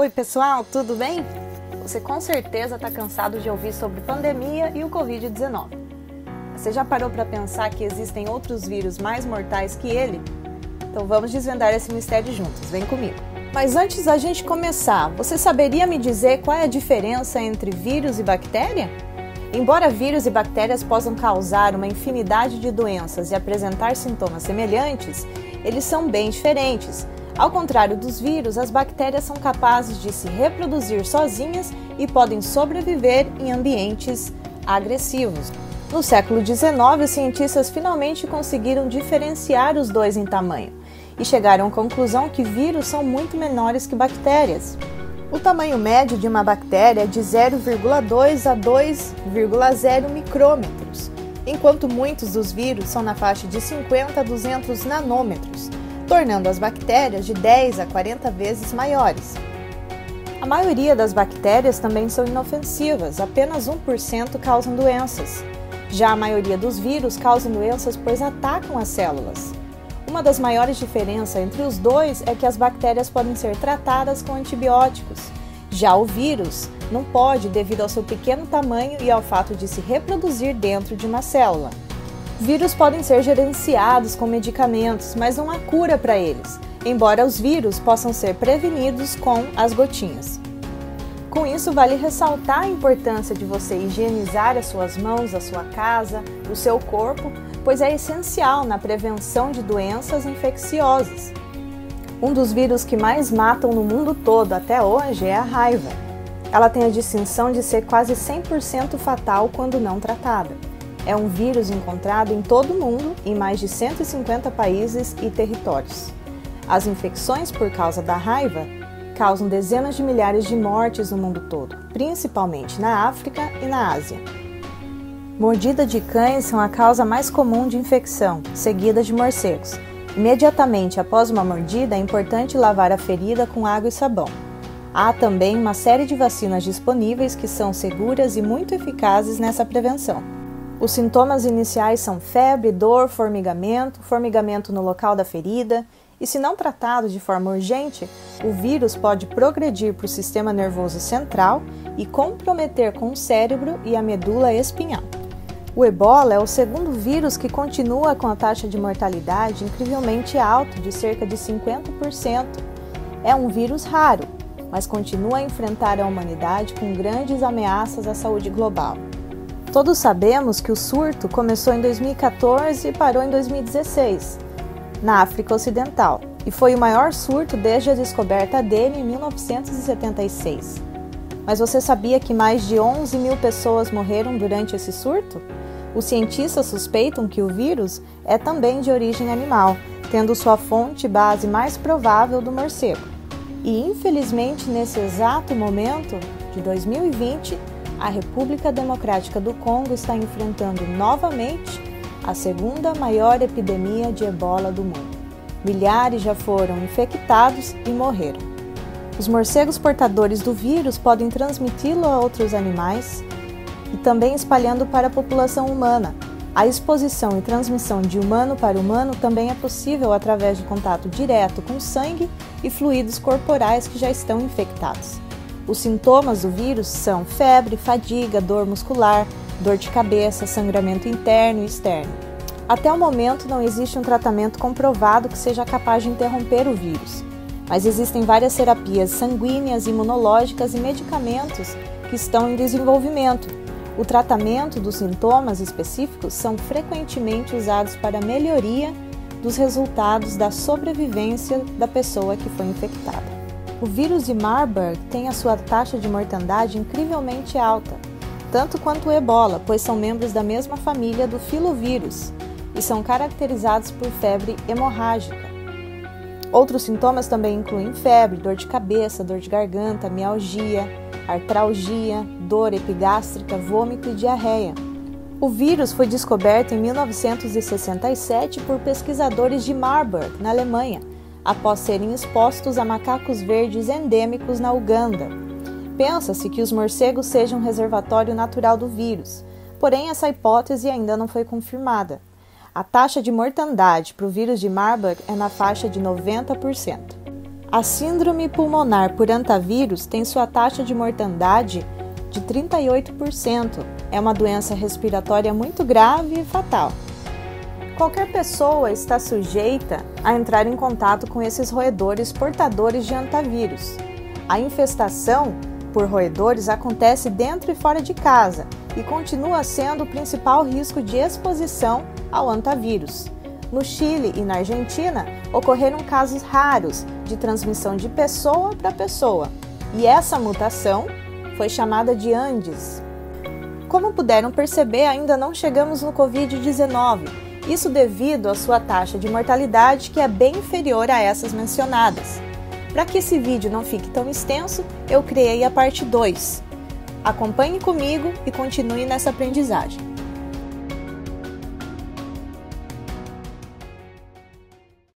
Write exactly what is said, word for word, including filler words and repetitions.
Oi pessoal, tudo bem? Você com certeza está cansado de ouvir sobre pandemia e o covid dezenove. Você já parou para pensar que existem outros vírus mais mortais que ele? Então vamos desvendar esse mistério juntos, vem comigo! Mas antes da gente começar, você saberia me dizer qual é a diferença entre vírus e bactéria? Embora vírus e bactérias possam causar uma infinidade de doenças e apresentar sintomas semelhantes, eles são bem diferentes. Ao contrário dos vírus, as bactérias são capazes de se reproduzir sozinhas e podem sobreviver em ambientes agressivos. No século dezenove, os cientistas finalmente conseguiram diferenciar os dois em tamanho e chegaram à conclusão que vírus são muito menores que bactérias. O tamanho médio de uma bactéria é de zero vírgula dois a dois vírgula zero micrômetros, enquanto muitos dos vírus são na faixa de cinquenta a duzentos nanômetros, tornando as bactérias de dez a quarenta vezes maiores. A maioria das bactérias também são inofensivas, apenas um por cento causam doenças. Já a maioria dos vírus causam doenças pois atacam as células. Uma das maiores diferenças entre os dois é que as bactérias podem ser tratadas com antibióticos. Já o vírus não pode devido ao seu pequeno tamanho e ao fato de se reproduzir dentro de uma célula. Vírus podem ser gerenciados com medicamentos, mas não há cura para eles, embora os vírus possam ser prevenidos com as gotinhas. Com isso, vale ressaltar a importância de você higienizar as suas mãos, a sua casa, o seu corpo, pois é essencial na prevenção de doenças infecciosas. Um dos vírus que mais matam no mundo todo até hoje é a raiva. Ela tem a distinção de ser quase cem por cento fatal quando não tratada. É um vírus encontrado em todo o mundo, em mais de cento e cinquenta países e territórios. As infecções por causa da raiva causam dezenas de milhares de mortes no mundo todo, principalmente na África e na Ásia. Mordida de cães são a causa mais comum de infecção, seguida de morcegos. Imediatamente após uma mordida, é importante lavar a ferida com água e sabão. Há também uma série de vacinas disponíveis que são seguras e muito eficazes nessa prevenção. Os sintomas iniciais são febre, dor, formigamento, formigamento no local da ferida, e se não tratado de forma urgente, o vírus pode progredir para o sistema nervoso central e comprometer com o cérebro e a medula espinhal. O Ebola é o segundo vírus que continua com a taxa de mortalidade incrivelmente alta, de cerca de cinquenta por cento. É um vírus raro, mas continua a enfrentar a humanidade com grandes ameaças à saúde global. Todos sabemos que o surto começou em dois mil e quatorze e parou em dois mil e dezesseis, na África Ocidental, e foi o maior surto desde a descoberta dele em mil novecentos e setenta e seis. Mas você sabia que mais de onze mil pessoas morreram durante esse surto? Os cientistas suspeitam que o vírus é também de origem animal, tendo sua fonte base mais provável do morcego. E infelizmente, nesse exato momento de dois mil e vinte, a República Democrática do Congo está enfrentando novamente a segunda maior epidemia de ebola do mundo. Milhares já foram infectados e morreram. Os morcegos portadores do vírus podem transmiti-lo a outros animais e também espalhando para a população humana. A exposição e transmissão de humano para humano também é possível através de contato direto com sangue e fluidos corporais que já estão infectados. Os sintomas do vírus são febre, fadiga, dor muscular, dor de cabeça, sangramento interno e externo. Até o momento não existe um tratamento comprovado que seja capaz de interromper o vírus, mas existem várias terapias sanguíneas, imunológicas e medicamentos que estão em desenvolvimento. O tratamento dos sintomas específicos são frequentemente usados para a melhoria dos resultados da sobrevivência da pessoa que foi infectada. O vírus de Marburg tem a sua taxa de mortandade incrivelmente alta, tanto quanto o Ebola, pois são membros da mesma família do filovírus e são caracterizados por febre hemorrágica. Outros sintomas também incluem febre, dor de cabeça, dor de garganta, mialgia, artralgia, dor epigástrica, vômito e diarreia. O vírus foi descoberto em mil novecentos e sessenta e sete por pesquisadores de Marburg, na Alemanha, após serem expostos a macacos verdes endêmicos na Uganda. Pensa-se que os morcegos sejam um reservatório natural do vírus, porém essa hipótese ainda não foi confirmada. A taxa de mortandade para o vírus de Marburg é na faixa de noventa por cento. A síndrome pulmonar por antavírus tem sua taxa de mortandade de trinta e oito por cento. É uma doença respiratória muito grave e fatal. Qualquer pessoa está sujeita a entrar em contato com esses roedores portadores de antavírus. A infestação por roedores acontece dentro e fora de casa e continua sendo o principal risco de exposição ao antavírus. No Chile e na Argentina, ocorreram casos raros de transmissão de pessoa para pessoa, e essa mutação foi chamada de Andes. Como puderam perceber, ainda não chegamos no covid dezenove, isso devido à sua taxa de mortalidade, que é bem inferior a essas mencionadas. Para que esse vídeo não fique tão extenso, eu criei a parte dois. Acompanhe comigo e continue nessa aprendizagem.